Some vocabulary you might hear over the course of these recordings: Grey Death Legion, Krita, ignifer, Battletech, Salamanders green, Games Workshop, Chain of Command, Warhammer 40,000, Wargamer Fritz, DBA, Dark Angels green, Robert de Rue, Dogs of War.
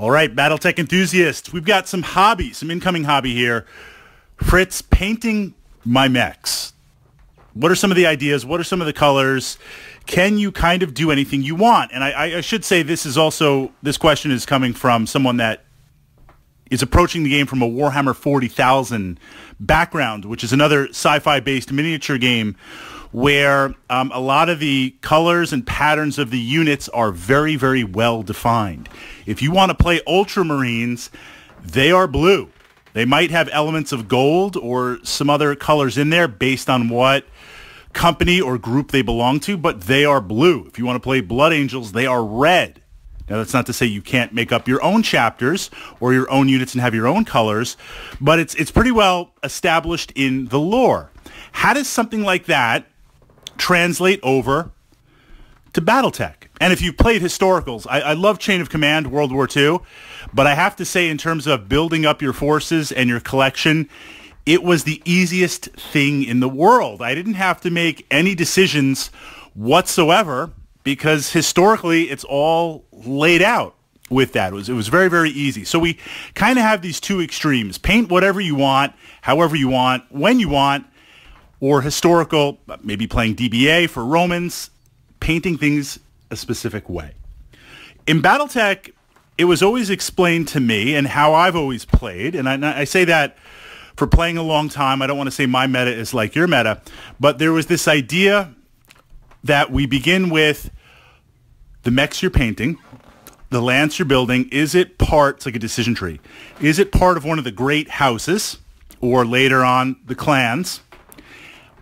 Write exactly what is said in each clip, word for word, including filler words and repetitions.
All right, Battletech enthusiasts, we've got some hobby, some incoming hobby here. Fritz, painting my mechs. What are some of the ideas? What are some of the colors? Can you kind of do anything you want? And I, I should say this is also, this question is coming from someone that is approaching the game from a Warhammer forty thousand background, which is another sci-fi based miniature game where um, a lot of the colors and patterns of the units are very, very well defined. If you want to play Ultramarines, they are blue. They might have elements of gold or some other colors in there based on what company or group they belong to, but they are blue. If you want to play Blood Angels, they are red. Now, that's not to say you can't make up your own chapters or your own units and have your own colors, but it's, it's pretty well established in the lore. How does something like that translate over to Battletech? And if you've played historicals, I, I love Chain of Command, World War Two, but I have to say in terms of building up your forces and your collection, it was the easiest thing in the world. I didn't have to make any decisions whatsoever because historically it's all laid out with that. It was, it was very, very easy. So we kind of have these two extremes. Paint whatever you want, however you want, when you want, or historical, maybe playing D B A for Romans, painting things a specific way. In Battletech, it was always explained to me and how I've always played, and I, I say that for playing a long time. I don't want to say my meta is like your meta, but there was this idea that we begin with the mechs you're painting, the lance you're building. Is it part, it's like a decision tree, is it part of one of the great houses or later on the clans?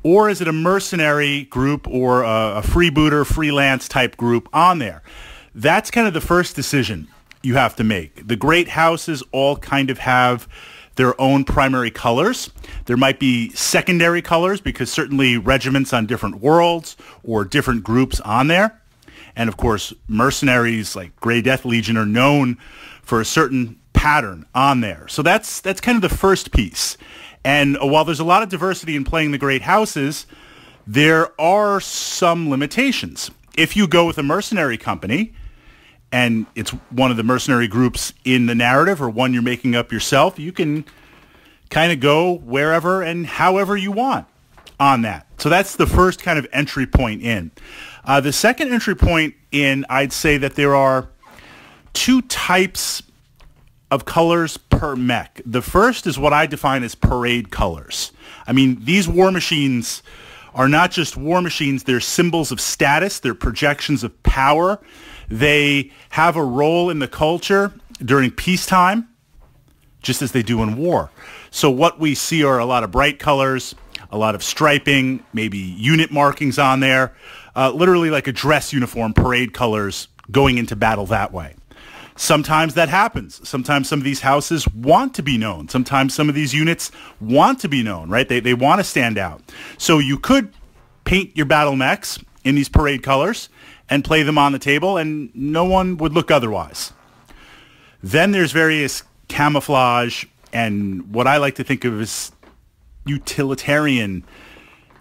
Or is it a mercenary group or a freebooter, freelance type group on there? That's kind of the first decision you have to make. The great houses all kind of have their own primary colors. There might be secondary colors because certainly regiments on different worlds or different groups on there. And of course, mercenaries like Grey Death Legion are known for a certain pattern on there. So that's, that's kind of the first piece. And while there's a lot of diversity in playing the great houses, there are some limitations. If you go with a mercenary company, and it's one of the mercenary groups in the narrative or one you're making up yourself, you can kind of go wherever and however you want on that. So that's the first kind of entry point in. Uh, the second entry point in, I'd say that there are two types of colors per mech. The first is what I define as parade colors. I mean, these war machines are not just war machines, they're symbols of status, they're projections of power. They have a role in the culture during peacetime, just as they do in war. So what we see are a lot of bright colors, a lot of striping, maybe unit markings on there, uh, literally like a dress uniform, parade colors going into battle that way. Sometimes that happens. Sometimes some of these houses want to be known. Sometimes some of these units want to be known, right? They, they want to stand out. So you could paint your battle mechs in these parade colors and play them on the table, and no one would look otherwise. Then there's various camouflage and what I like to think of as utilitarian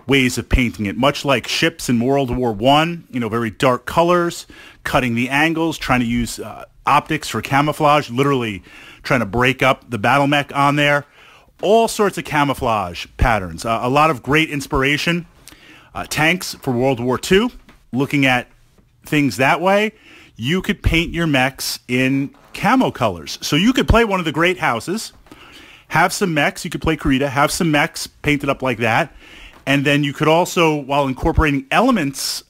ways of painting it, much like ships in World War One, you know, very dark colors, cutting the angles, trying to use uh, optics for camouflage, literally trying to break up the battle mech on there. All sorts of camouflage patterns. Uh, a lot of great inspiration. Uh, tanks for World War Two, looking at things that way. You could paint your mechs in camo colors. So you could play one of the great houses, have some mechs, you could play Krita, have some mechs painted up like that. And then you could also, while incorporating elements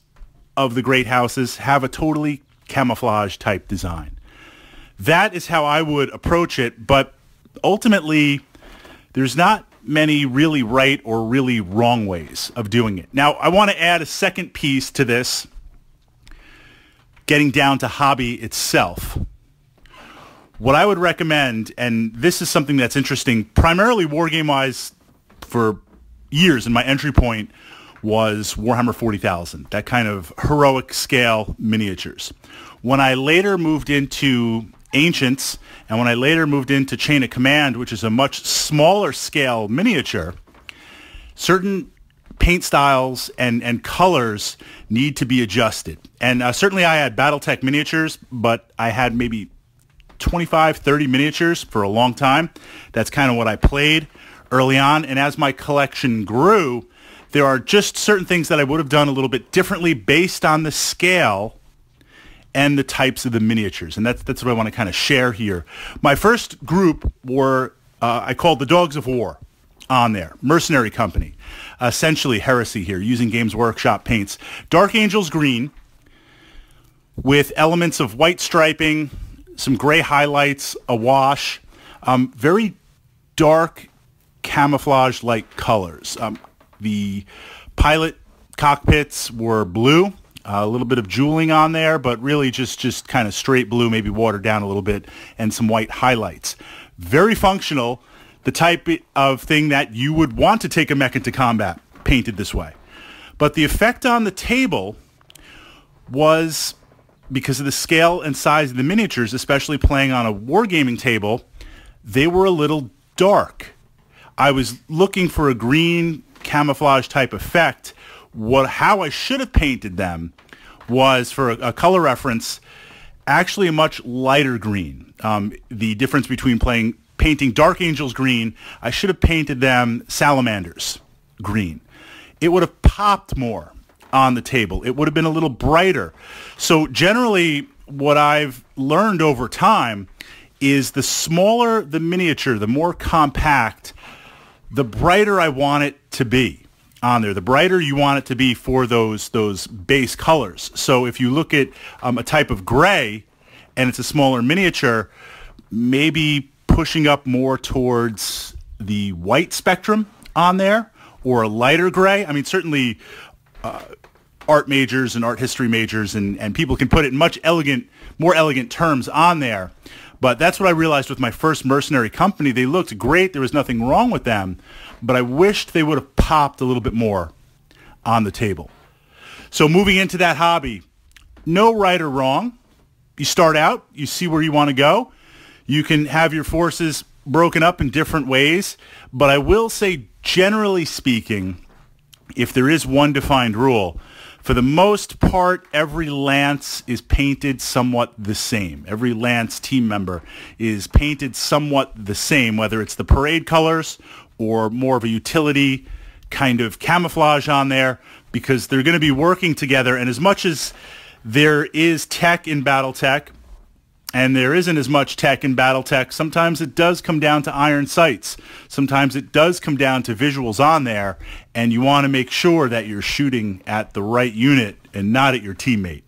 of the great houses, have a totally camouflage type design. That is how I would approach it, but ultimately there's not many really right or really wrong ways of doing it. Now, I want to add a second piece to this, getting down to hobby itself. What I would recommend, and this is something that's interesting, primarily wargame-wise for years, and my entry point was Warhammer forty thousand, that kind of heroic scale miniatures. When I later moved into Ancients, and when I later moved into Chain of Command, which is a much smaller scale miniature, certain paint styles and, and colors need to be adjusted. And uh, certainly I had Battletech miniatures, but I had maybe twenty-five, thirty miniatures for a long time. That's kind of what I played early on. And as my collection grew, there are just certain things that I would have done a little bit differently based on the scale and the types of the miniatures. And that's, that's what I want to kind of share here. My first group were, uh, I called the Dogs of War on there. Mercenary Company. Essentially heresy here, using Games Workshop paints. Dark Angels green with elements of white striping, some gray highlights, a wash. Um, very dark camouflage-like colors. Um, the pilot cockpits were blue. Uh, a little bit of jeweling on there, but really just, just kind of straight blue, maybe watered down a little bit, and some white highlights. Very functional, the type of thing that you would want to take a mech into combat, painted this way. But the effect on the table was, because of the scale and size of the miniatures, especially playing on a wargaming table, they were a little dark. I was looking for a green camouflage type effect. What, how I should have painted them was, for a, a color reference, actually a much lighter green. Um, the difference between playing painting Dark Angels green, I should have painted them Salamanders green. It would have popped more on the table. It would have been a little brighter. So generally, what I've learned over time is the smaller the miniature, the more compact, the brighter I want it to be on there, the brighter you want it to be for those those base colors. So if you look at um, a type of gray and it's a smaller miniature, maybe pushing up more towards the white spectrum on there, or a lighter gray. I mean, certainly uh, art majors and art history majors and, and people can put it in much elegant, more elegant terms on there. But that's what I realized with my first Mercenary Company. They looked great. There was nothing wrong with them. But I wished they would have popped a little bit more on the table. So moving into that hobby, no right or wrong. You start out, you see where you want to go. You can have your forces broken up in different ways. But I will say, generally speaking, if there is one defined rule, for the most part, every lance is painted somewhat the same. Every lance team member is painted somewhat the same, whether it's the parade colors or more of a utility kind of camouflage on there, because they're going to be working together. And as much as there is tech in Battletech, and there isn't as much tech in Battletech, sometimes it does come down to iron sights. Sometimes it does come down to visuals on there, and you want to make sure that you're shooting at the right unit and not at your teammate.